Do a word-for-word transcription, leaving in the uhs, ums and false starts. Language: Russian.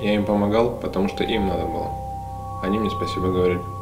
Я им помогал, потому что им надо было. Они мне спасибо говорили.